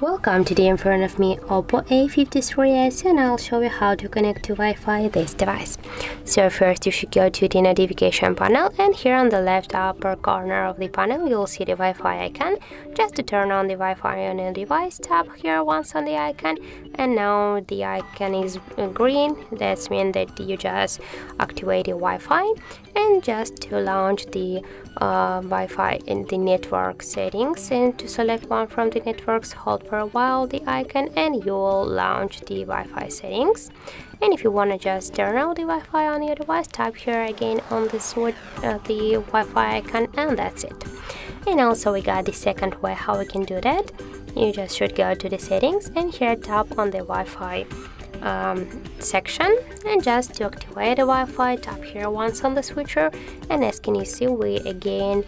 Welcome. Today in front of me Oppo A53s, and I'll show you how to connect to Wi-Fi this device. So first you should go to the notification panel, and here on the left upper corner of the panel you'll see the Wi-Fi icon. Just to turn on the Wi-Fi on your device, tap here once on the icon, and now the icon is green. That means that you just activate the Wi-Fi. And just to launch the Wi-Fi in the network settings, and to select one from the networks, hold for a while the icon and you'll launch the Wi-Fi settings. And if you want to just turn off the Wi-Fi on your device, tap here again on the Wi-Fi icon, and that's it. And also we got the second way how we can do that. You just should go to the settings and here tap on the Wi-Fi section, and just to activate the Wi-Fi tap here once on the switcher, and as can you see we again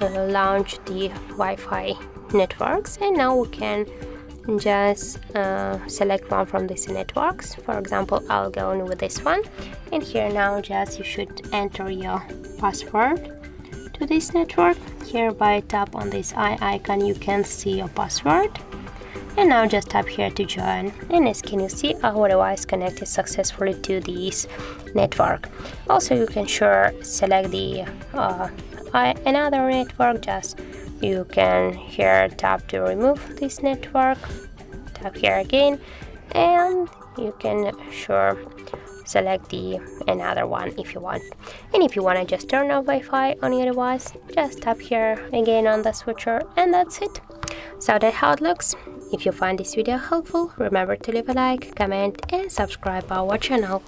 launch the Wi-Fi networks, and now we can just select one from these networks. For example, I'll go on with this one, and here now just you should enter your password to this network. Here by tap on this eye icon you can see your password, and now just tap here to join, and as can you see our device connected successfully to this network. Also you can sure select the another network. Just you can here tap to remove this network, tap here again, and you can sure select the another one if you want. And if you want to just turn off Wi-Fi on your device, just tap here again on the switcher, and that's it. So that's how it looks. If you find this video helpful, remember to leave a like, comment and subscribe our channel.